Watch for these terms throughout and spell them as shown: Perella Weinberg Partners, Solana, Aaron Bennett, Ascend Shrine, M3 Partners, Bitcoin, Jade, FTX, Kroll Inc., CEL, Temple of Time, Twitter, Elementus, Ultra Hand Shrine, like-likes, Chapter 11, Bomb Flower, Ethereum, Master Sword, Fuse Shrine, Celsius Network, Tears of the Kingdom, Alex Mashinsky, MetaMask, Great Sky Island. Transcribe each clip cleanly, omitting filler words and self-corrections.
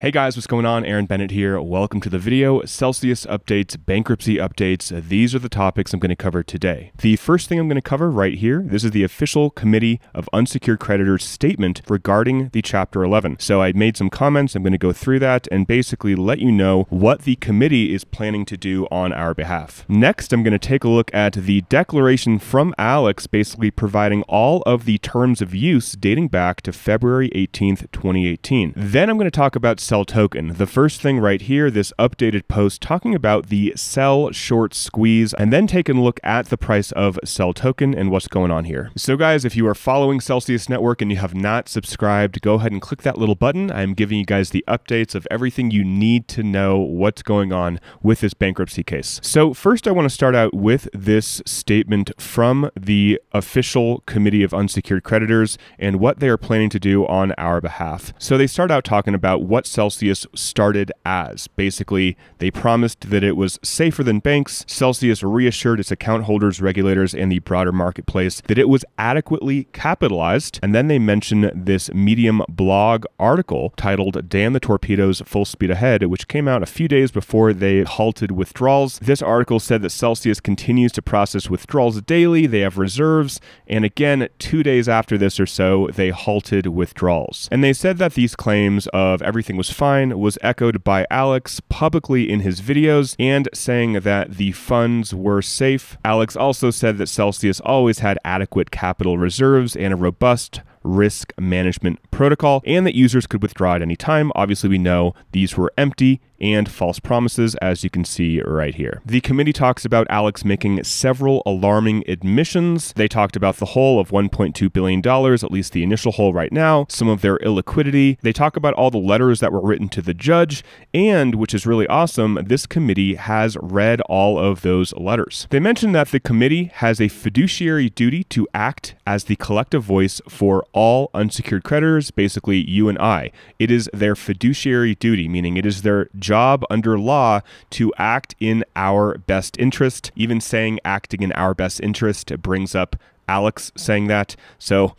Hey guys, what's going on? Aaron Bennett here. Welcome to the video, Celsius updates, bankruptcy updates. These are the topics I'm going to cover today. The first thing I'm going to cover right here, this is the official Committee of Unsecured Creditors statement regarding the Chapter 11. So I made some comments. I'm going to go through that and basically let you know what the committee is planning to do on our behalf. Next, I'm going to take a look at the declaration from Alex, basically providing all of the terms of use dating back to February 18th, 2018. Then I'm going to talk about CEL token. The first thing right here, this updated post talking about the CEL short squeeze, and then taking a look at the price of CEL token and what's going on here. So guys, if you are following Celsius Network and you have not subscribed, go ahead and click that little button. I'm giving you guys the updates of everything you need to know what's going on with this bankruptcy case. So first I want to start out with this statement from the official Committee of Unsecured Creditors and what they are planning to do on our behalf. So they start out talking about what Celsius started as. Basically, they promised that it was safer than banks. Celsius reassured its account holders, regulators, and the broader marketplace that it was adequately capitalized. And then they mention this Medium blog article titled "Damn the Torpedoes, Full Speed Ahead," which came out a few days before they halted withdrawals. This article said that Celsius continues to process withdrawals daily. They have reserves. And again, 2 days after this or so, they halted withdrawals. And they said that these claims of everything was fine was echoed by Alex publicly in his videos and saying that the funds were safe. Alex also said that Celsius always had adequate capital reserves and a robust risk management protocol, and that users could withdraw at any time. Obviously, we know these were empty and false promises, as you can see right here. The committee talks about Alex making several alarming admissions. They talked about the hole of $1.2 billion, at least the initial hole right now, some of their illiquidity. They talk about all the letters that were written to the judge, and, which is really awesome, this committee has read all of those letters. They mentioned that the committee has a fiduciary duty to act as the collective voice for all unsecured creditors, basically you and I. It is their fiduciary duty, meaning it is their job under law to act in our best interest. Even saying acting in our best interest brings up Alex saying that, so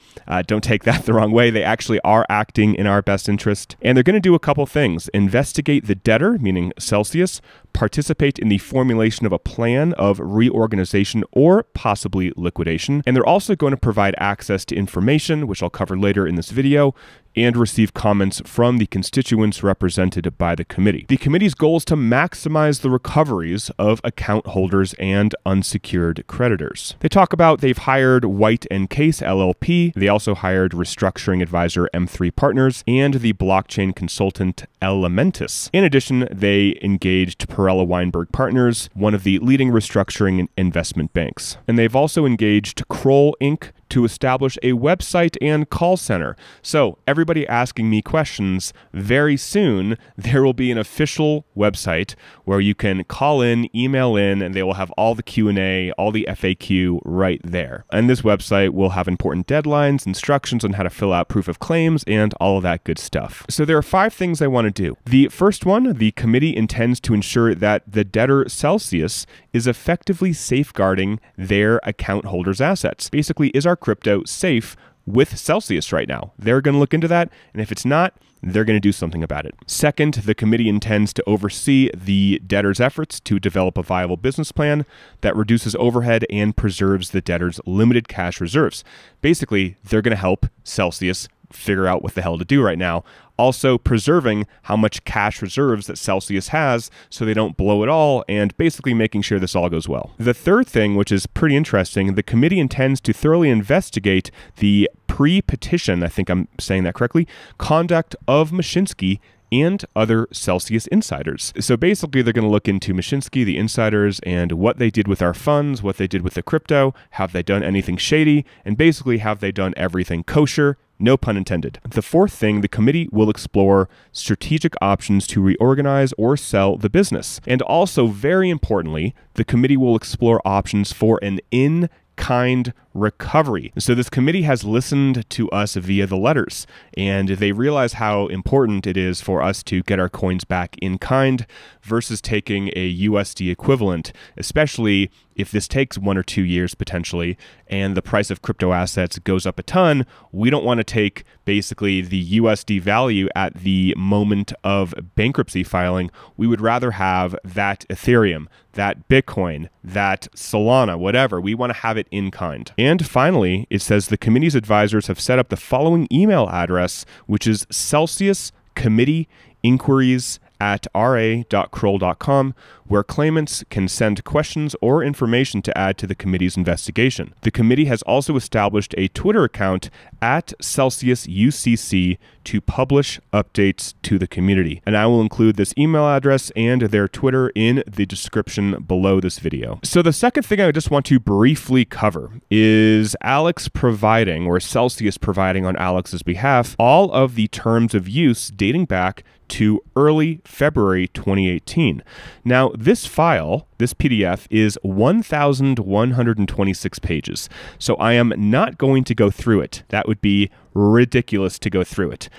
don't take that the wrong way. They actually are acting in our best interest, and they're going to do a couple things. Investigate the debtor, meaning Celsius, participate in the formulation of a plan of reorganization or possibly liquidation, and they're also going to provide access to information, which I'll cover later in this video, and receive comments from the constituents represented by the committee. The committee's goal is to maximize the recoveries of account holders and unsecured creditors. They talk about they've hired White & Case LLP. They also hired restructuring advisor M3 Partners and the blockchain consultant Elementus. In addition, they engaged Perella Weinberg Partners, one of the leading restructuring and investment banks. And they've also engaged Kroll Inc. to establish a website and call center. So everybody asking me questions, very soon there will be an official website where you can call in, email in, and they will have all the Q&A, all the FAQ right there. And this website will have important deadlines, instructions on how to fill out proof of claims, and all of that good stuff. So there are 5 things I want to do. The first one, the committee intends to ensure that the debtor Celsius is effectively safeguarding their account holders' assets. Basically, is our crypto safe with Celsius right now? They're going to look into that, and if it's not, they're going to do something about it. Second, the committee intends to oversee the debtor's efforts to develop a viable business plan that reduces overhead and preserves the debtor's limited cash reserves. Basically, they're going to help Celsius figure out what the hell to do right now, also preserving how much cash reserves that Celsius has so they don't blow it all, and basically making sure this all goes well. The third thing, which is pretty interesting, the committee intends to thoroughly investigate the pre-petition, I think I'm saying that correctly, conduct of Mashinsky and other Celsius insiders. So basically, they're going to look into Mashinsky, the insiders, and what they did with our funds, what they did with the crypto, have they done anything shady, and basically have they done everything kosher, no pun intended. The fourth thing, the committee will explore strategic options to reorganize or sell the business. And also, very importantly, the committee will explore options for an in-kind recovery. And so this committee has listened to us via the letters, and they realize how important it is for us to get our coins back in kind versus taking a USD equivalent, especially if this takes 1 or 2 years potentially, and the price of crypto assets goes up a ton. We don't want to take basically the USD value at the moment of bankruptcy filing. We would rather have that Ethereum, that Bitcoin, that Solana, whatever. We want to have it in kind. And finally, it says the committee's advisors have set up the following email address, which is CelsiusCommitteeInquiries@ra.kroll.com, where claimants can send questions or information to add to the committee's investigation. The committee has also established a Twitter account @CelsiusUCC to publish updates to the community. And I will include this email address and their Twitter in the description below this video. So the second thing I just want to briefly cover is Alex providing, or Celsius providing on Alex's behalf, all of the terms of use dating back to early February 2018. Now, this file, this PDF, is 1,126 pages, so I am not going to go through it. That would be ridiculous to go through it,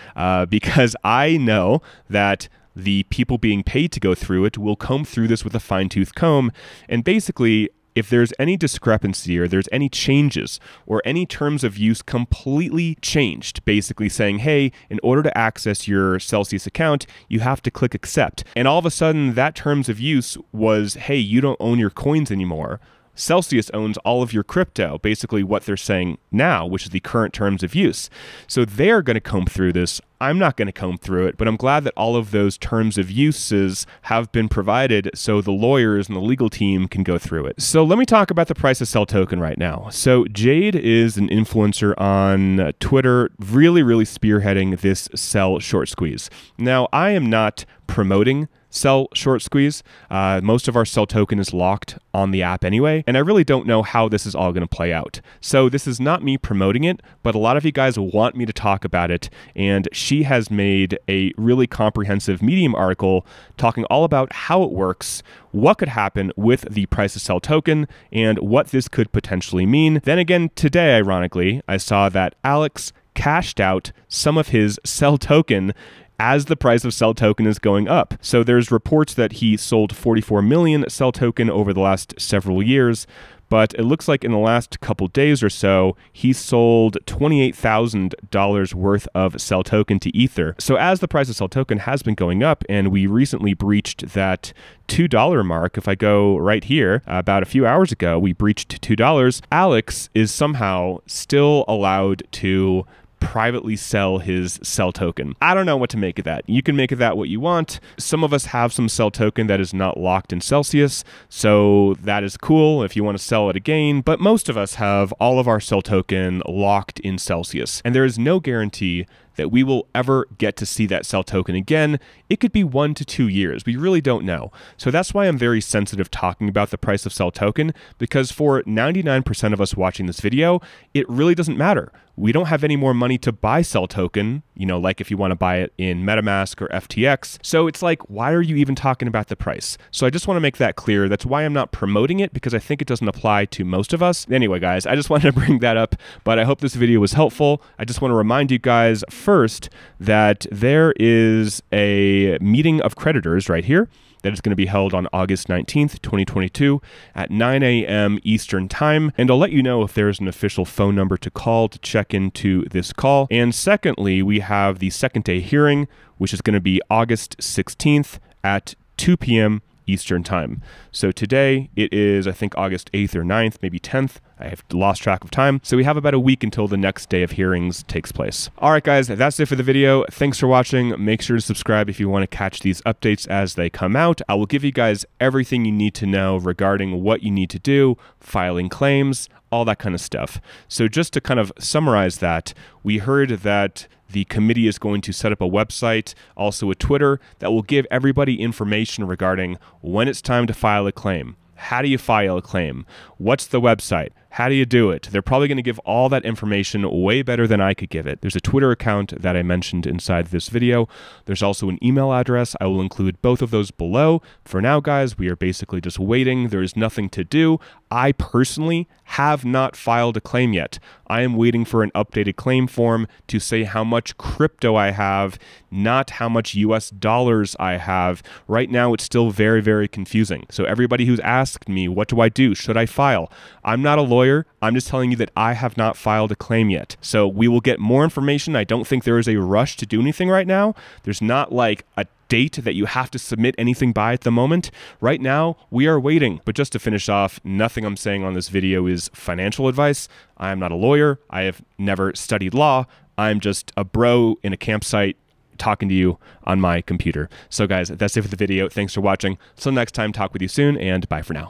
because I know that the people being paid to go through it will comb through this with a fine-tooth comb, and basically, if there's any discrepancy or there's any changes or any terms of use completely changed, basically saying, hey, in order to access your Celsius account, you have to click accept. And all of a sudden that terms of use was, hey, you don't own your coins anymore. Celsius owns all of your crypto, basically what they're saying now, which is the current terms of use. So they're going to comb through this. I'm not going to comb through it, but I'm glad that all of those terms of uses have been provided so the lawyers and the legal team can go through it. So let me talk about the price of CEL token right now. So Jade is an influencer on Twitter, really spearheading this CEL short squeeze. Now, I am not promoting CEL short squeeze. Most of our CEL token is locked on the app anyway, and I really don't know how this is all going to play out. So this is not me promoting it, but a lot of you guys want me to talk about it, and she has made a really comprehensive Medium article talking all about how it works, what could happen with the price of CEL token, and what this could potentially mean. Then again, today, ironically, I saw that Alex cashed out some of his CEL token as the price of CEL token is going up. So there's reports that he sold 44 million CEL token over the last several years, but it looks like in the last couple days or so, he sold $28,000 worth of CEL token to Ether. So as the price of CEL token has been going up, and we recently breached that $2 mark, if I go right here, about a few hours ago, we breached $2, Alex is somehow still allowed to privately sell his CEL token. I don't know what to make of that. You can make of that what you want. Some of us have some CEL token that is not locked in Celsius, so that is cool if you want to sell it again, but most of us have all of our CEL token locked in Celsius, and there is no guarantee that we will ever get to see that CEL token again. It could be 1 to 2 years. We really don't know. So that's why I'm very sensitive talking about the price of CEL token, because for 99% of us watching this video, it really doesn't matter. We don't have any more money to buy CEL token, you know, like if you want to buy it in MetaMask or FTX. So it's like, why are you even talking about the price? So I just want to make that clear. That's why I'm not promoting it, because I think it doesn't apply to most of us. Anyway, guys, I just wanted to bring that up, but I hope this video was helpful. I just want to remind you guys first that there is a meeting of creditors right here that is going to be held on August 19th, 2022 at 9 a.m. Eastern Time. And I'll let you know if there's an official phone number to call to check into this call. And secondly, we have the second day hearing, which is going to be August 16th at 2 p.m. Eastern Time. So today it is, I think, August 8th or 9th, maybe 10th. I have lost track of time. So we have about a week until the next day of hearings takes place. All right, guys, that's it for the video. Thanks for watching. Make sure to subscribe if you want to catch these updates as they come out. I will give you guys everything you need to know regarding what you need to do, filing claims, all that kind of stuff. So just to kind of summarize that, we heard that the committee is going to set up a website, also a Twitter, that will give everybody information regarding when it's time to file a claim. How do you file a claim? What's the website? How do you do it? They're probably going to give all that information way better than I could give it. There's a Twitter account that I mentioned inside this video. There's also an email address. I will include both of those below. For now, guys, we are basically just waiting. There is nothing to do. I personally have not filed a claim yet. I am waiting for an updated claim form to say how much crypto I have, not how much US dollars I have. Right now, it's still very, very confusing. So everybody who's asked me, what do I do? Should I file? I'm not a lawyer. I'm just telling you that I have not filed a claim yet. So we will get more information. I don't think there is a rush to do anything right now. There's not like a date that you have to submit anything by at the moment. Right now, we are waiting. But just to finish off, nothing I'm saying on this video is financial advice. I am not a lawyer. I have never studied law. I'm just a bro in a campsite talking to you on my computer. So guys, that's it for the video. Thanks for watching. Till next time, talk with you soon, and bye for now.